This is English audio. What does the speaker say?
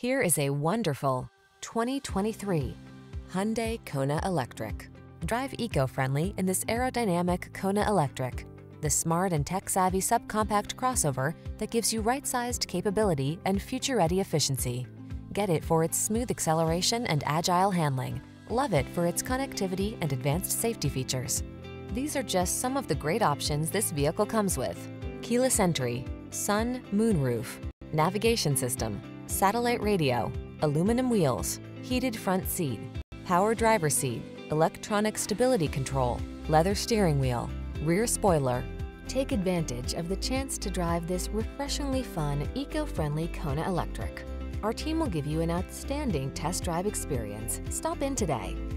Here is a wonderful 2023 Hyundai Kona Electric. Drive eco-friendly in this aerodynamic Kona Electric, the smart and tech-savvy subcompact crossover that gives you right-sized capability and future-ready efficiency. Get it for its smooth acceleration and agile handling. Love it for its connectivity and advanced safety features. These are just some of the great options this vehicle comes with: keyless entry, sun, moon roof, navigation system, satellite radio, aluminum wheels, heated front seat, power driver seat, electronic stability control, leather steering wheel, rear spoiler. Take advantage of the chance to drive this refreshingly fun, eco-friendly Kona Electric. Our team will give you an outstanding test drive experience. Stop in today.